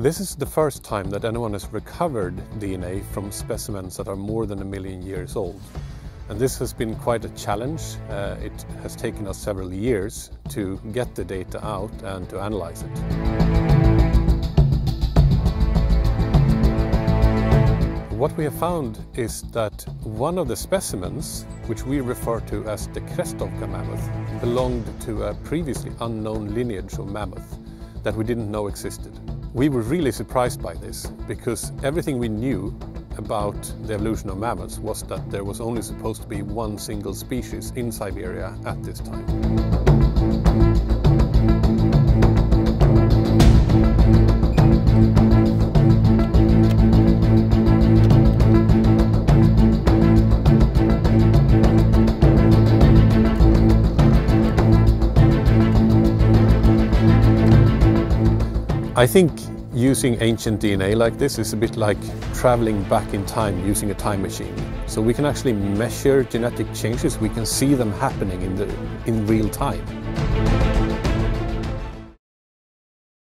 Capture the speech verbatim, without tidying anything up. This is the first time that anyone has recovered D N A from specimens that are more than a million years old. And this has been quite a challenge. Uh, it has taken us several years to get the data out and to analyze it. What we have found is that one of the specimens, which we refer to as the Krestovka mammoth, belonged to a previously unknown lineage of mammoth that we didn't know existed. We were really surprised by this, because everything we knew about the evolution of mammoths was that there was only supposed to be one single species in Siberia at this time. I think using ancient D N A like this is a bit like traveling back in time using a time machine. So we can actually measure genetic changes, we can see them happening in, the, in real time.